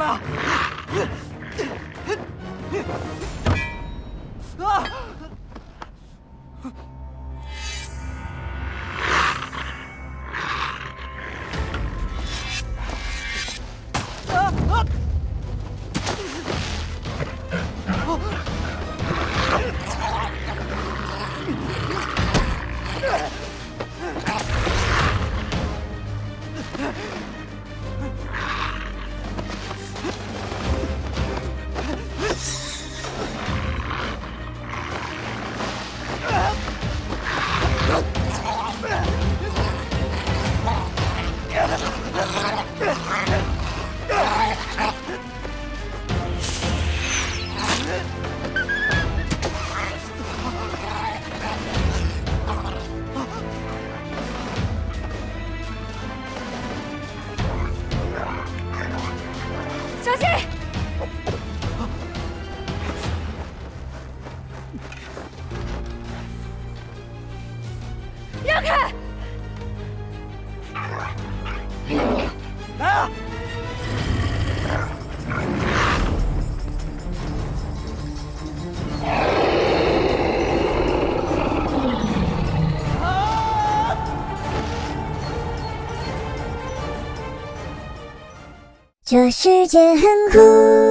了！啊！这世界很酷。